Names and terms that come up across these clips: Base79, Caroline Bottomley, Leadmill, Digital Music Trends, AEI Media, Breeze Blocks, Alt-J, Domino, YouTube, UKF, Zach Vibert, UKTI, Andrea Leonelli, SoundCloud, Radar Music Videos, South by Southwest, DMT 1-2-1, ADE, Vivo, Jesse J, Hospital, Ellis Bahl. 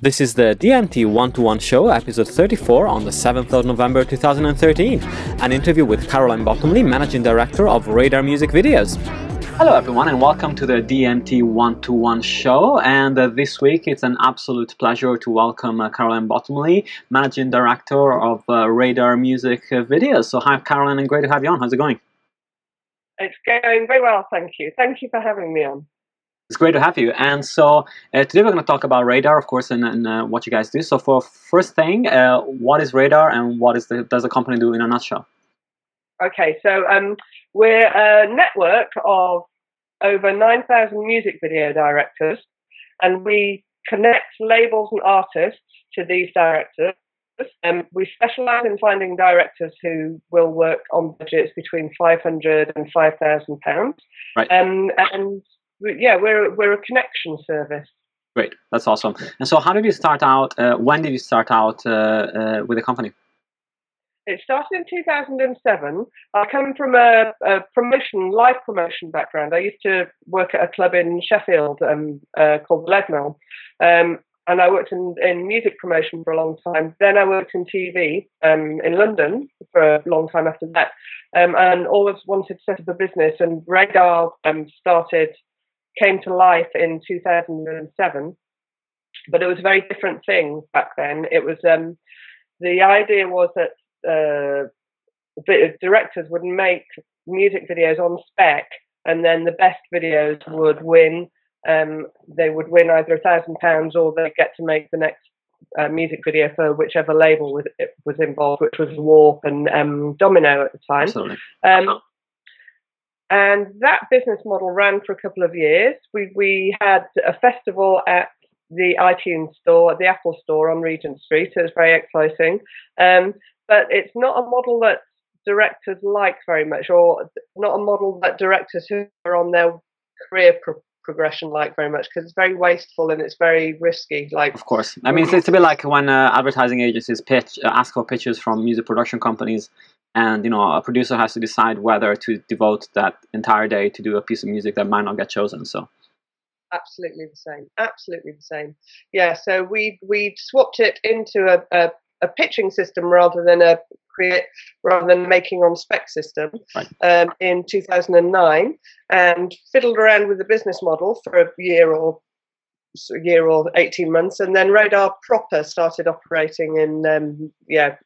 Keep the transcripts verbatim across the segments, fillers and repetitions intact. This is the D M T one to one Show, episode thirty-four, on the seventh of November two thousand thirteen. An interview with Caroline Bottomley, Managing Director of Radar Music Videos. Hello everyone and welcome to the D M T one to one Show, and uh, this week it's an absolute pleasure to welcome uh, Caroline Bottomley, Managing Director of uh, Radar Music uh, Videos. So hi Caroline, and great to have you on. How's it going? It's going very well, thank you. Thank you for having me on. It's great to have you. And so uh, today we're going to talk about Radar, of course, and, and uh, what you guys do. So for first thing, uh, what is Radar and what is the, does the company do in a nutshell? Okay, so um, we're a network of over nine thousand music video directors, and we connect labels and artists to these directors. Um, we specialise in finding directors who will work on budgets between five hundred pounds and five thousand pounds. Right. Um, and yeah, we're we're a connection service. Great, that's awesome. And so, how did you start out? Uh, when did you start out uh, uh, with the company? It started in two thousand seven. I come from a, a promotion, live promotion background. I used to work at a club in Sheffield um, uh, called the Leadmill, um, and I worked in, in music promotion for a long time. Then I worked in T V um, in London for a long time after that, um, and always wanted to set up a business. And Radar um, started. Came to life in two thousand seven, but it was a very different thing back then. It was um, the idea was that uh, the directors would make music videos on spec, and then the best videos would win. Um, they would win either a thousand pounds or they get to make the next uh, music video for whichever label was, it was involved, which was Warp and um, Domino at the time. Absolutely. Um, And that business model ran for a couple of years. We, we had a festival at the iTunes store, at the Apple store on Regent Street. So it was very exciting. Um, but it's not a model that directors like very much, or not a model that directors who are on their career pro progression like very much, because it's very wasteful and it's very risky. Like, of course. I mean, it's, it's a bit like when uh, advertising agencies pitch, uh, ask for pitches from music production companies. And, you know, a producer has to decide whether to devote that entire day to do a piece of music that might not get chosen. So absolutely the same. Absolutely the same. Yeah. So we we swapped it into a, a, a pitching system rather than a create rather than making on spec system, right. um, in two thousand nine, and fiddled around with the business model for a year or a year or eighteen months, and then Radar proper started operating in um, yeah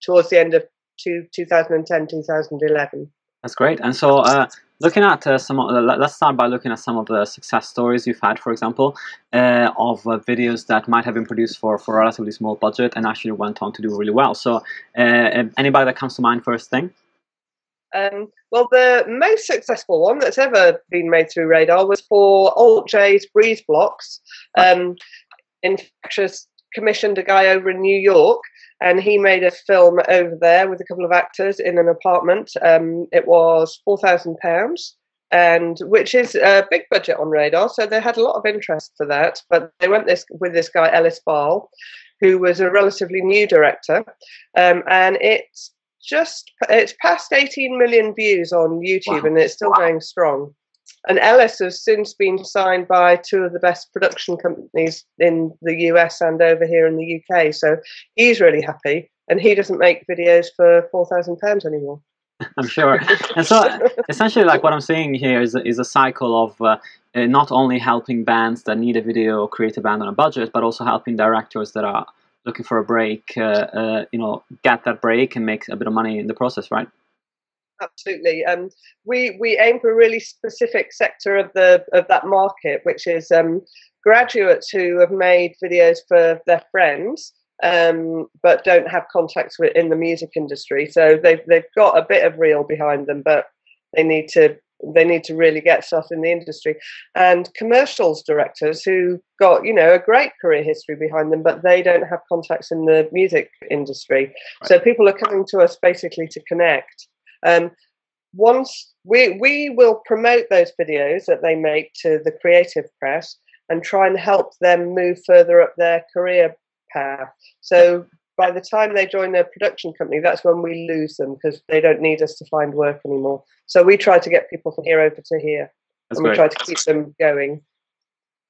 towards the end of to two thousand ten, two thousand eleven. That's great. And so uh, looking at uh, some of the, let's start by looking at some of the success stories you've had, for example, uh, of uh, videos that might have been produced for, for a relatively small budget and actually went on to do really well. So uh, anybody that comes to mind first thing? Um, well, the most successful one that's ever been made through Radar was for Alt-J's Breeze Blocks. Um, Infectious commissioned a guy over in New York, and he made a film over there with a couple of actors in an apartment. Um, it was four thousand pounds, and which is a big budget on Radar, so they had a lot of interest for that. But they went this with this guy, Ellis Bahl, who was a relatively new director, um, and it's just it's past eighteen million views on YouTube, wow. And it's still wow. going strong. And Ellis has since been signed by two of the best production companies in the U S and over here in the U K. So he's really happy, and he doesn't make videos for four thousand pounds anymore. I'm sure. And so essentially, like what I'm seeing here is a, is a cycle of uh, not only helping bands that need a video or create a band on a budget, but also helping directors that are looking for a break, uh, uh, you know, get that break and make a bit of money in the process, right? Absolutely. Um, we we aim for a really specific sector of the of that market, which is um, graduates who have made videos for their friends, um, but don't have contacts with in the music industry. So they've they've got a bit of reel behind them, but they need to they need to really get started in the industry. And commercials directors who got you know a great career history behind them, but they don't have contacts in the music industry. Right. So people are coming to us basically to connect. Um, once we we will promote those videos that they make to the creative press and try and help them move further up their career path. So by the time they join their production company, that's when we lose them because they don't need us to find work anymore. So we try to get people from here over to here, that's and we great. try to keep them going.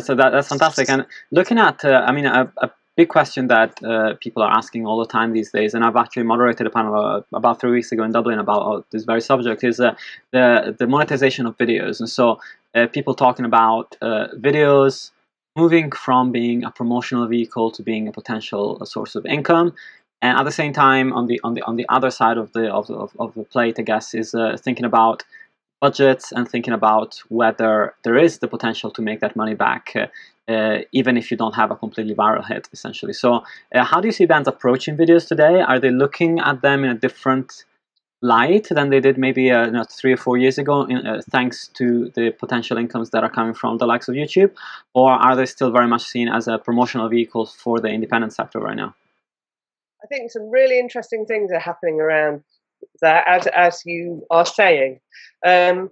So that, that's fantastic. And looking at, uh, I mean, a, a big question that uh, people are asking all the time these days, and I've actually moderated a panel uh, about three weeks ago in Dublin about this very subject, is uh, the, the monetization of videos. And so uh, people talking about uh, videos moving from being a promotional vehicle to being a potential source of income. And at the same time, on the on the on the other side of the of the, of the plate, I guess, is uh, thinking about budgets and thinking about whether there is the potential to make that money back, uh, uh, even if you don't have a completely viral hit, essentially. So, uh, how do you see bands approaching videos today? Are they looking at them in a different light than they did maybe uh, you know, three or four years ago, in, uh, thanks to the potential incomes that are coming from the likes of YouTube, or are they still very much seen as a promotional vehicle for the independent sector right now? I think some really interesting things are happening around that, as, as you are saying. Um,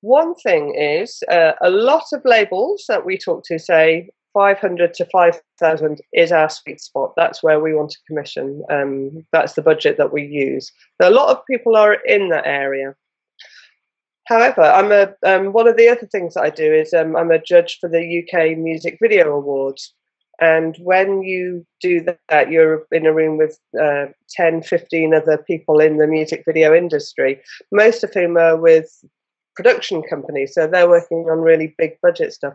one thing is uh, a lot of labels that we talk to say five hundred to five thousand is our sweet spot. That's where we want to commission. Um, that's the budget that we use. So a lot of people are in that area. However, I'm a, um, one of the other things that I do is um, I'm a judge for the U K Music Video Awards. And when you do that, you're in a room with uh, ten, fifteen other people in the music video industry, most of whom are with production companies. So they're working on really big budget stuff.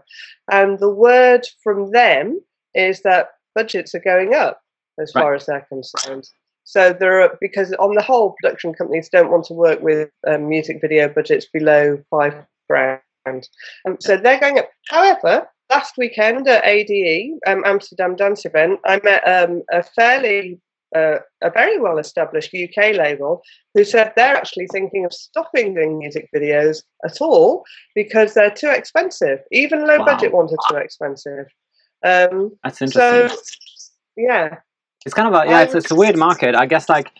And the word from them is that budgets are going up as right. far as they're concerned. So there are, because on the whole, production companies don't want to work with um, music video budgets below five grand. Um, so they're going up. However, last weekend at A D E, um, Amsterdam Dance Event, I met um, a fairly, uh, a very well-established U K label who said they're actually thinking of stopping doing music videos at all because they're too expensive. Even low-budget wow. ones are too expensive. Um, That's interesting. So, yeah, it's kind of a yeah, um, it's, it's a weird market, I guess. Like.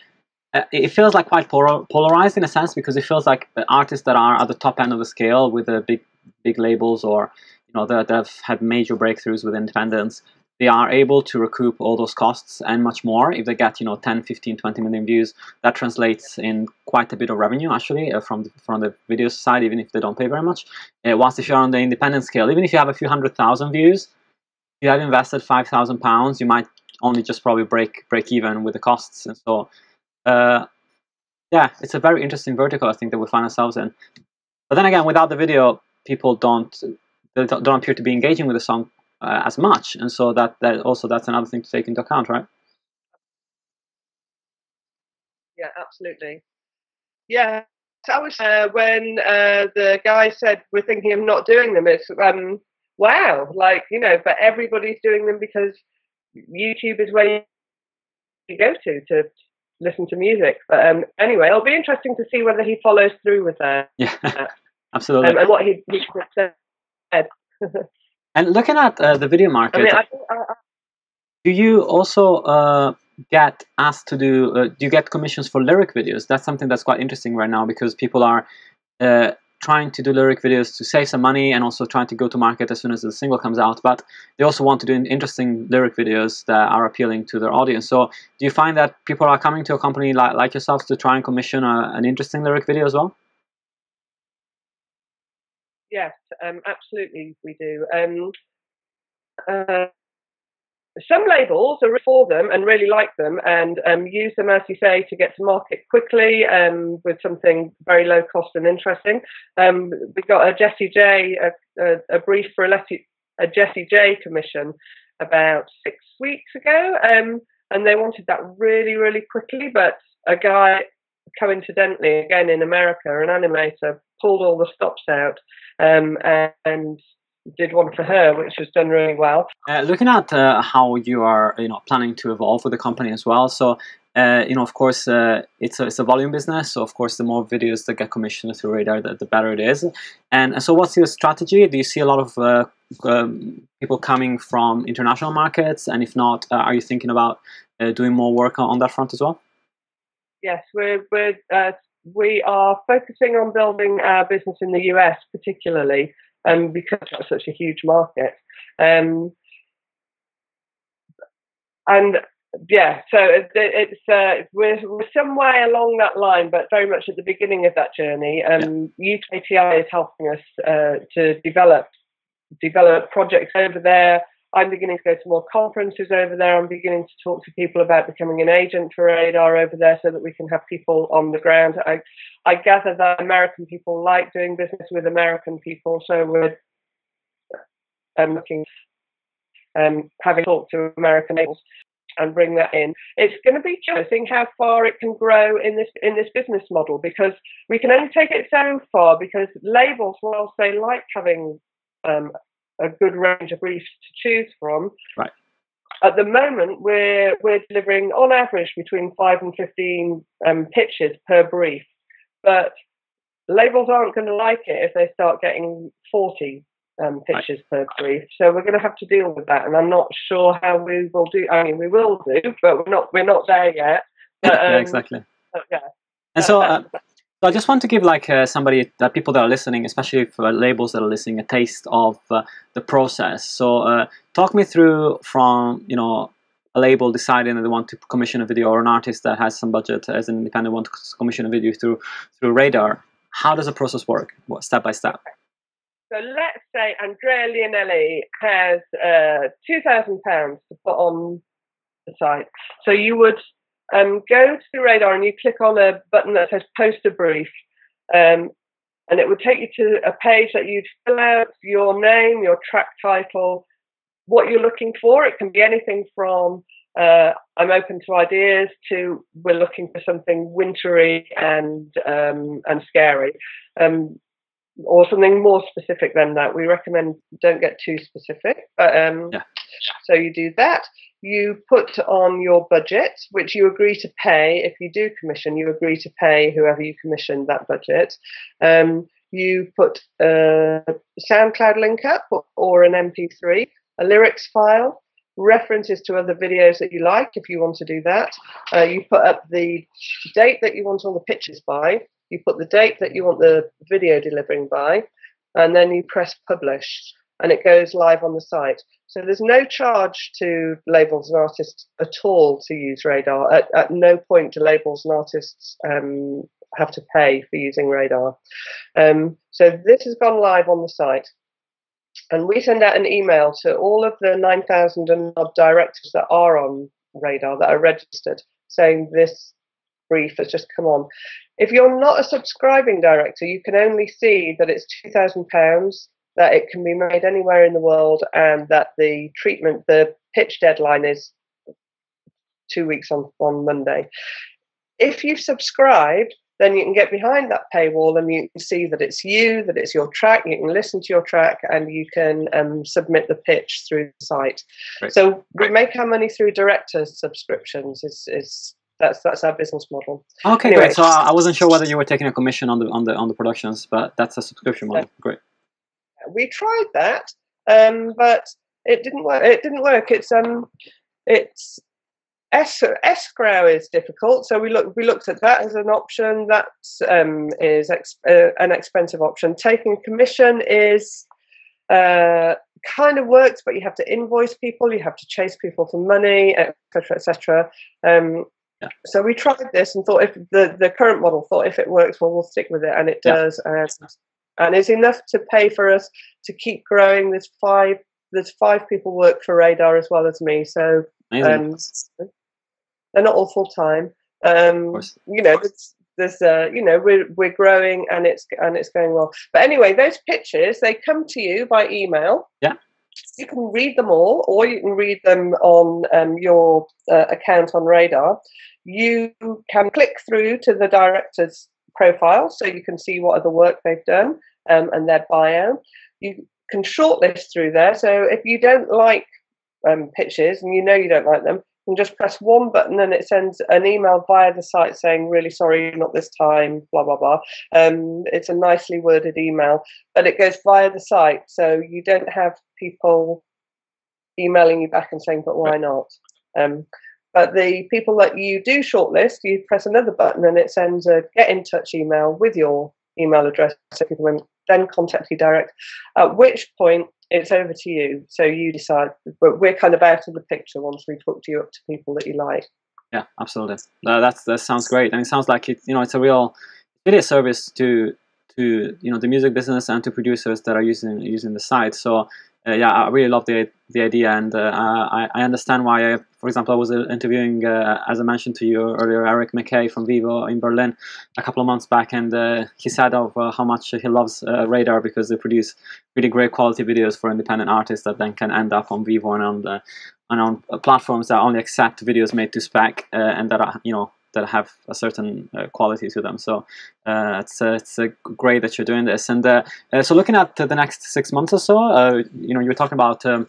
Uh, it feels like quite polar polarized in a sense, because it feels like artists that are at the top end of the scale with the big big labels, or you know that have had major breakthroughs with independence, they are able to recoup all those costs and much more if they get you know ten, fifteen, twenty million views. That translates in quite a bit of revenue actually uh, from the, from the video side, even if they don't pay very much. Uh, whilst if you're on the independent scale, even if you have a few hundred thousand views, if you have invested five thousand pounds, you might only just probably break break even with the costs, and so. Uh, yeah, it's a very interesting vertical, I think, that we find ourselves in. But then again, without the video, people don't they don't appear to be engaging with the song uh, as much, and so that that also that's another thing to take into account, right? Yeah, absolutely. Yeah, so I was uh, when uh, the guy said we're thinking of not doing them. It's um, wow, like you know, but everybody's doing them because YouTube is where you go to to. listen to music, but um, anyway, it'll be interesting to see whether he follows through with that. Yeah, absolutely. Um, and what he, he said. And looking at uh, the video market, I mean, I, I, I, do you also uh, get asked to do? Uh, do you get commissions for lyric videos? That's something that's quite interesting right now, because people are uh, trying to do lyric videos to save some money and also trying to go to market as soon as the single comes out. But they also want to do interesting lyric videos that are appealing to their audience. So do you find that people are coming to a company like, like yourselves to try and commission a, an interesting lyric video as well? Yes, um, absolutely we do. Um, uh, some labels are for them and really like them and um, use them, as you say, to get to market quickly um, with something very low cost and interesting. Um, we got a Jesse J, a, a, a brief for a, a Jesse J commission about six weeks ago, um, and they wanted that really, really quickly. But a guy, coincidentally, again in America, an animator, pulled all the stops out um, and. did one for her, which was done really well. Uh, looking at uh, how you are, you know, planning to evolve with the company as well. So, uh, you know, of course, uh, it's a, it's a volume business. So, of course, the more videos that get commissioned through Radar, the, the better it is. And so, what's your strategy? Do you see a lot of uh, um, people coming from international markets? And if not, uh, are you thinking about uh, doing more work on, on that front as well? Yes, we're we're uh, we are focusing on building our business in the U S, particularly. Um, because that's such a huge market, um, and yeah, so it, it's uh, we're, we're some way along that line, but very much at the beginning of that journey. Um, U K T I is helping us uh, to develop develop projects over there. I'm beginning to go to more conferences over there. I'm beginning to talk to people about becoming an agent for Radar over there so that we can have people on the ground. I, I gather that American people like doing business with American people, so we're um, looking, um, having talked to American agents and bring that in. It's going to be interesting how far it can grow in this in this business model, because we can only take it so far, because labels, whilst they like having um, a good range of briefs to choose from. Right. At the moment, we're we're delivering on average between five and fifteen um, pitches per brief, but labels aren't going to like it if they start getting forty um, pitches right. per brief. So we're going to have to deal with that, and I'm not sure how we will do. I mean, we will do, but we're not we're not there yet. But, um, yeah, exactly. But, yeah. And so. Uh, So I just want to give like uh, somebody, uh, people that are listening, especially for labels that are listening, a taste of uh, the process. So uh, talk me through from, you know, a label deciding that they want to commission a video, or an artist that has some budget as an independent want to commission a video through through Radar. How does the process work? What, step by step? So let's say Andrea Leonelli has uh, two thousand pounds to put on the site. So you would... Um, go to Radar and you click on a button that says post a brief, um, and it would take you to a page that you'd fill out your name, your track title, what you're looking for. It can be anything from uh, I'm open to ideas to we're looking for something wintry and um, and scary, um, or something more specific than that. We recommend don't get too specific, but um, yeah. So you do that. You put on your budget, which you agree to pay. If you do commission, you agree to pay whoever you commissioned that budget. Um, you put a SoundCloud link up or, or an M P three, a lyrics file, references to other videos that you like if you want to do that. Uh, you put up the date that you want all the pitches by. You put the date that you want the video delivering by. And then you press publish. And it goes live on the site. So there's no charge to labels and artists at all to use Radar. At, at no point do labels and artists um, have to pay for using Radar. Um, so this has gone live on the site. And we send out an email to all of the nine thousand and odd directors that are on Radar, that are registered, saying this brief has just come on. If you're not a subscribing director, you can only see that it's two thousand pounds. That it can be made anywhere in the world, and that the treatment, the pitch deadline is two weeks on, on Monday. If you've subscribed, then you can get behind that paywall and you can see that it's you, that it's your track, you can listen to your track, and you can um, submit the pitch through the site. Right. So we make our money through director subscriptions. It's, it's, that's, that's our business model. Okay, anyway, great. So I wasn't sure whether you were taking a commission on the, on the, on the productions, but that's a subscription model. So, great. We tried that, um, but it didn't work. It didn't work. It's um, it's es escrow is difficult. So we looked. We looked at that as an option. That um, is ex uh, an expensive option. Taking commission is uh, kind of works, but you have to invoice people. You have to chase people for money, et cetera, et cetera. Um, yeah. So we tried this and thought if the the current model thought if it works, well, we'll stick with it, and it yeah. does. And, And it's enough to pay for us to keep growing. There's five. There's five people work for Radar as well as me. So um, they're not all full time. Um, you know, there's, there's uh, you know, we're we're growing and it's and it's going well. But anyway, those pitches, they come to you by email. Yeah. You can read them all, or you can read them on um, your uh, account on Radar. You can click through to the director's profile, so you can see what other work they've done um, and their bio. You can shortlist through there. So if you don't like um, pitches and you know you don't like them, you can just press one button and it sends an email via the site saying, really sorry, not this time, blah, blah, blah. Um, it's a nicely worded email, but it goes via the site. So you don't have people emailing you back and saying, but why not? Um, But the people that you do shortlist, you press another button and it sends a get in touch email with your email address so people can then contact you direct, at which point it's over to you. So you decide, but we're kind of out of the picture once we talk to you up to people that you like. Yeah, absolutely. No, that's, that sounds great. And it sounds like it, you know, it's a real video service to to you know the music business and to producers that are using using the site. So uh, yeah, I really love the the idea, and uh, I I understand why. I, for example, I was interviewing, uh, as I mentioned to you earlier, Eric McKay from Vivo in Berlin a couple of months back, and uh, he said of uh, how much he loves uh, Radar because they produce really great quality videos for independent artists that then can end up on Vivo and on the, and on platforms that only accept videos made to spec uh, and that are you know. that have a certain uh, quality to them. So uh, it's uh, it's uh, great that you're doing this. And uh, uh, so looking at uh, the next six months or so, uh, you know, you were talking about um,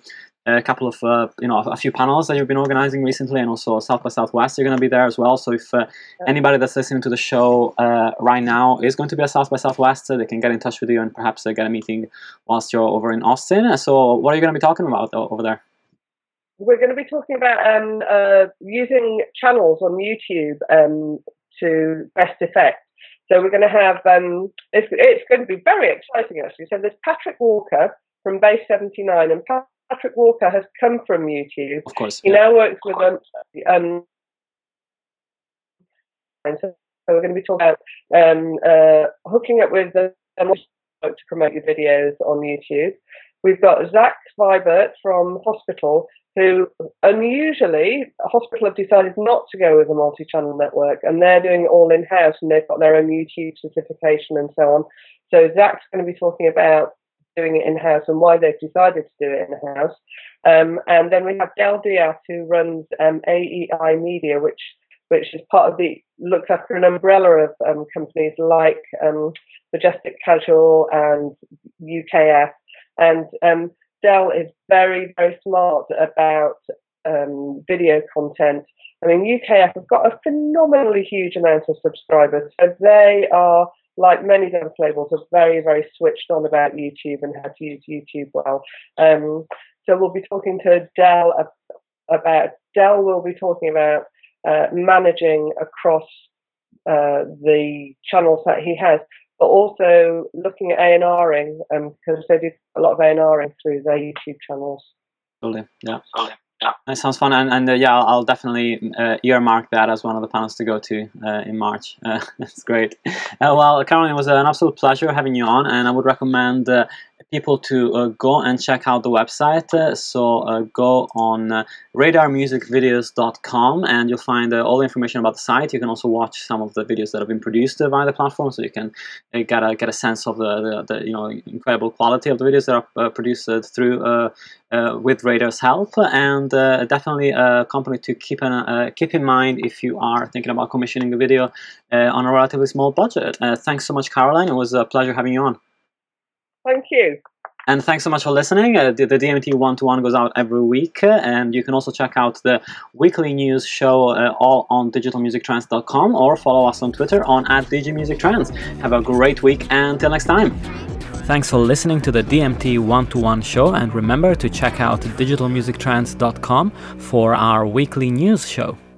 a couple of, uh, you know, a few panels that you've been organizing recently, and also South by Southwest, you're going to be there as well. So if uh, anybody that's listening to the show uh, right now is going to be at South by Southwest, uh, they can get in touch with you and perhaps uh, get a meeting whilst you're over in Austin. So what are you going to be talking about over there? We're going to be talking about um, uh, using channels on YouTube um, to best effect. So we're going to have, um, it's, it's going to be very exciting actually. So there's Patrick Walker from Base seventy-nine, and Patrick Walker has come from YouTube. Of course. He yeah. now works with them. Um, and so we're going to be talking about um, uh, hooking up with them to promote your videos on YouTube. We've got Zach Vibert from Hospital, who unusually, Hospital have decided not to go with a multi-channel network, and they're doing it all in-house, and they've got their own YouTube certification and so on. So Zach's going to be talking about doing it in-house and why they've decided to do it in-house. Um, and then we have Del Diaz, who runs um, A E I Media, which which is part of the, looks after an umbrella of um, companies like um, Majestic Casual and U K F. And um, Del is very, very smart about um, video content. I mean, U K F have got a phenomenally huge amount of subscribers. So they are, like many of those labels, are very, very switched on about YouTube and how to use YouTube well. Um, so we'll be talking to Del about, Del will be talking about uh, managing across uh, the channels that he has, but also looking at A and R-ing, um, because they do a lot of A and R-ing through their YouTube channels. Totally, yeah. Yeah. That sounds fun, and, and uh, yeah, I'll, I'll definitely uh, earmark that as one of the panels to go to uh, in March. Uh, that's great. Uh, well, Caroline, it was an absolute pleasure having you on, and I would recommend uh, people to uh, go and check out the website. Uh, so uh, go on uh, radar music videos dot com, and you'll find uh, all the information about the site. You can also watch some of the videos that have been produced uh, by the platform, so you can uh, get a get a sense of the, the, the you know incredible quality of the videos that are uh, produced uh, through uh, uh, with Radar's help. And Uh, definitely a company to keep an, uh, keep in mind if you are thinking about commissioning a video uh, on a relatively small budget. Uh, thanks so much, Caroline. It was a pleasure having you on. Thank you. And thanks so much for listening. Uh, the, the D M T one-to-one goes out every week, uh, and you can also check out the weekly news show uh, all on digital music trends dot com, or follow us on Twitter on at D G Music Trends. Have a great week, and till next time. Thanks for listening to the D M T one-to-one show, and remember to check out digital music trends dot com for our weekly news show.